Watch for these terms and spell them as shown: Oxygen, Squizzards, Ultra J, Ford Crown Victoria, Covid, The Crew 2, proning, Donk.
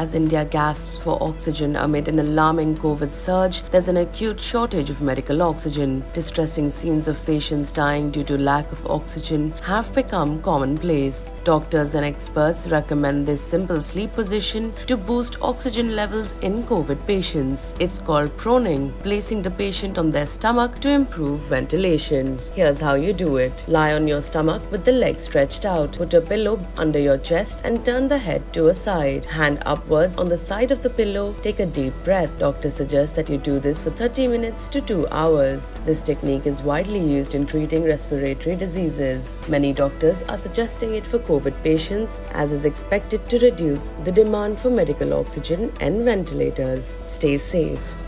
as India gasps for oxygen amid an alarming Covid surge. There's an acute shortage of medical oxygen. Distressing scenes of patients dying due to lack of oxygen have become commonplace. Doctors and experts recommend this simple sleep position to boost oxygen levels in Covid patients. It's called proning, placing the patient on their stomach to improve ventilation. Here's how you do it. Lie on your stomach with the legs stretched out. Put a pillow under your chest and turn the head to a side. Hand upwards on the side of the pillow. Take a deep breath. Doctors suggest that you do this for 30 minutes to 2 hours. This technique is widely used in treating respiratory diseases. Many doctors are suggesting it for COVID patients, as is expected to reduce the demand for medical oxygen and ventilators. Stay safe.